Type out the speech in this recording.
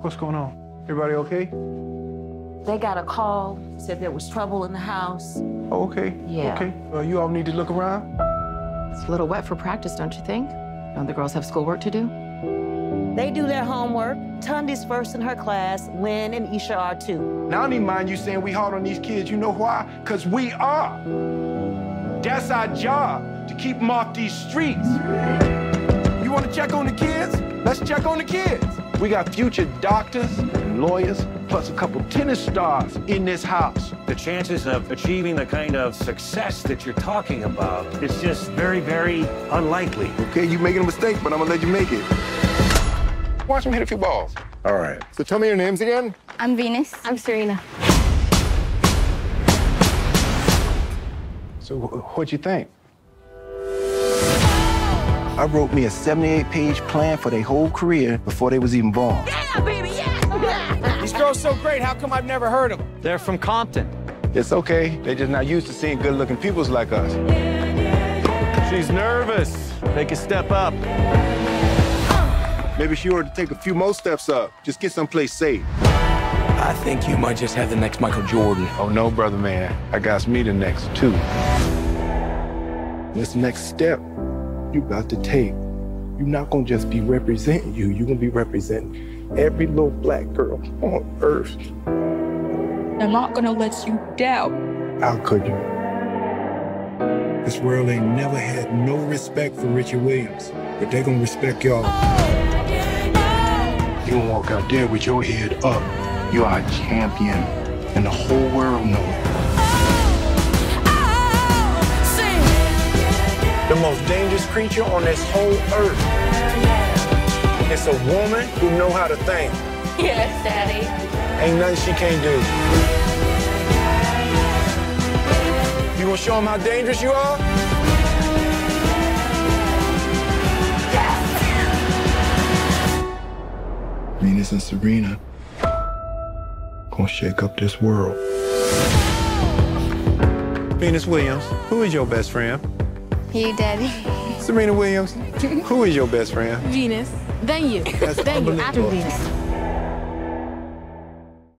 What's going on? Everybody okay? They got a call, said there was trouble in the house. Oh, okay. Yeah. Okay. You all need to look around? It's a little wet for practice, don't you think? Don't the girls have schoolwork to do? They do their homework. Tundi's first in her class. Lynn and Isha are too. Now, I don't even mind you saying we hard on these kids. You know why? Because we are. That's our job, to keep them off these streets. You want to check on the kids? Let's check on the kids. We got future doctors and lawyers, plus a couple tennis stars in this house. The chances of achieving the kind of success that you're talking about is just very, very unlikely. Okay, you're making a mistake, but I'm gonna let you make it. Watch him hit a few balls. All right, so tell me your names again. I'm Venus. I'm Serena. So what'd you think? I wrote me a 78-page plan for their whole career before they was even born. Yeah, baby, yeah! These girls so great, how come I've never heard of them? They're from Compton. It's okay, they're just not used to seeing good-looking peoples like us. She's nervous. Take a step up. Maybe she ought to take a few more steps up. Just get someplace safe. I think you might just have the next Michael Jordan. Oh, no, brother, man. I got me the next, too. This next step, you got to take. You're not gonna just be representing you. You're gonna be representing every little black girl on earth. I'm not gonna let you down. How could you? This world ain't never had no respect for Richard Williams, but they gonna respect y'all. You gonna walk out there with your head up. You are a champion, and the whole world knows it. The most dangerous creature on this whole earth. It's a woman who knows how to think. Yes, Daddy. Ain't nothing she can't do. You gonna show them how dangerous you are? Yes! Venus and Serena gonna shake up this world. Venus Williams, who is your best friend? You, Daddy. Serena Williams, who is your best friend? Venus. Then you. Then you, after Venus.